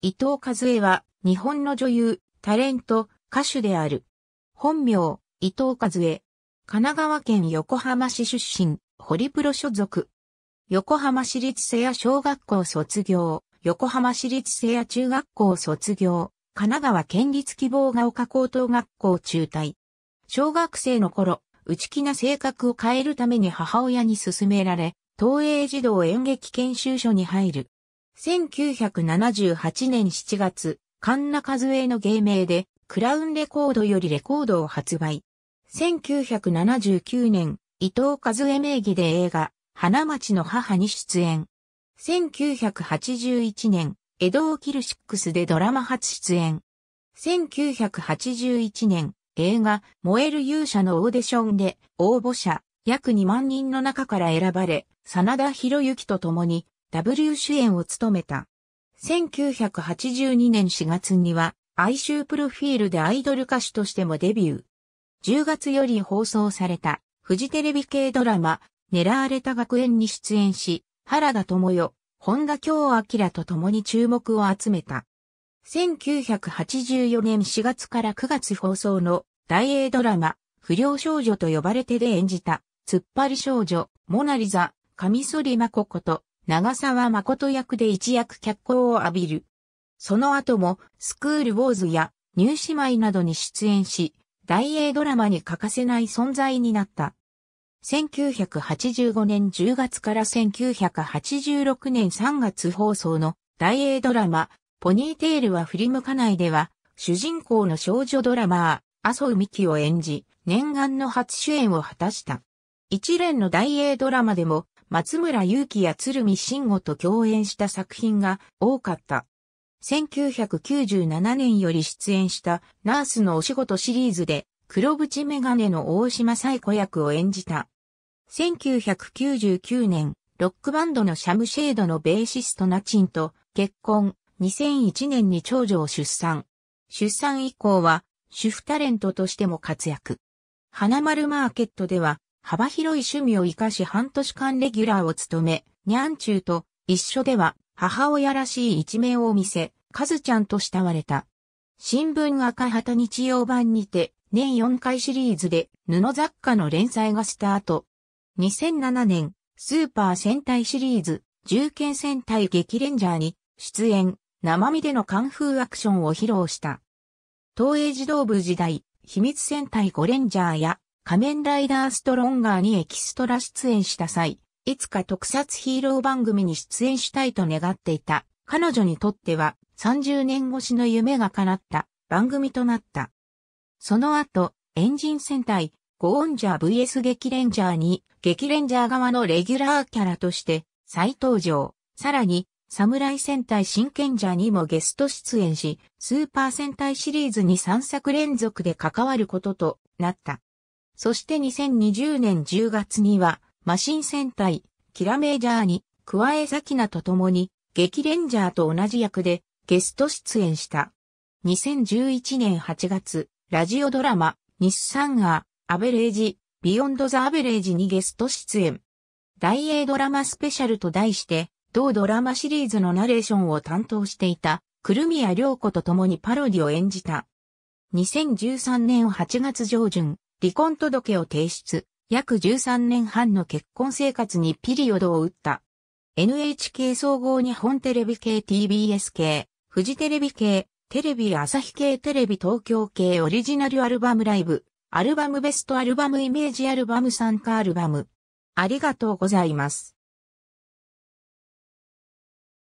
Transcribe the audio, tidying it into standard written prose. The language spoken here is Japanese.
伊藤かずえは、日本の女優、タレント、歌手である。本名、伊藤かずえ。神奈川県横浜市出身、ホリプロ所属。横浜市立瀬谷小学校卒業、横浜市立瀬谷中学校卒業、神奈川県立希望ヶ丘高等学校中退。小学生の頃、内気な性格を変えるために母親に勧められ、東映児童演劇研修所に入る。1978年7月、神名かずえの芸名で、クラウンレコードよりレコードを発売。1979年、伊藤かずえ名義で映画、花街の母に出演。1981年、江戸を切る6でドラマ初出演。1981年、映画、燃える勇者のオーディションで、応募者、約2万人の中から選ばれ、真田広之と共に、ダブル主演を務めた。1982年4月には、哀愁プロフィールでアイドル歌手としてもデビュー。10月より放送された、フジテレビ系ドラマ、狙われた学園に出演し、原田知世、本田恭明と共に注目を集めた。1984年4月から9月放送の大映ドラマ、不良少女と呼ばれてで演じた、突っ張り少女、モナリザ、上反真子こと、長澤誠役で一躍脚光を浴びる。その後も、スクールウォーズや、ニュー姉妹などに出演し、大映ドラマに欠かせない存在になった。1985年10月から1986年3月放送の大映ドラマ、ポニーテールは振り向かないでは、主人公の少女ドラマー、麻生美紀を演じ、念願の初主演を果たした。一連の大映ドラマでも、松村雄基や鶴見辰吾と共演した作品が多かった。1997年より出演したナースのお仕事シリーズで黒縁メガネの大島彩子役を演じた。1999年、ロックバンドのシャムシェードのベーシストなちんと結婚、2001年に長女を出産。出産以降は主婦タレントとしても活躍。花丸マーケットでは幅広い趣味を生かし半年間レギュラーを務め、にゃんちゅうと一緒では母親らしい一面を見せ、かずちゃんと慕われた。新聞赤旗日曜版にて、年4回シリーズで布雑貨の連載がスタート。2007年、スーパー戦隊シリーズ、銃剣戦隊激レンジャーに出演、生身でのカンフーアクションを披露した。東映児童部時代、秘密戦隊ゴレンジャーや、仮面ライダーストロンガーにエキストラ出演した際、いつか特撮ヒーロー番組に出演したいと願っていた。彼女にとっては30年越しの夢が叶った番組となった。その後、エンジン戦隊ゴーンジャー vs 激レンジャーに激レンジャー側のレギュラーキャラとして再登場。さらに、侍戦隊真剣ジャーにもゲスト出演し、スーパー戦隊シリーズに3作連続で関わることとなった。そして2020年10月には、マシン戦隊、キラメイジャーに、桑江咲菜と共に、激レンジャーと同じ役で、ゲスト出演した。2011年8月、ラジオドラマ、NISSANが、アベレージ、ビヨンドザアベレージにゲスト出演。大映ドラマスペシャルと題して、同ドラマシリーズのナレーションを担当していた、来宮涼子と共にパロディを演じた。2013年8月上旬、離婚届を提出、約13年半の結婚生活にピリオドを打った。NHK 総合日本テレビ系 TBS 系、フジテレビ系、テレビ朝日系テレビ東京系オリジナルアルバムライブ、アルバムベストアルバムイメージアルバム参加アルバム。ありがとうございます。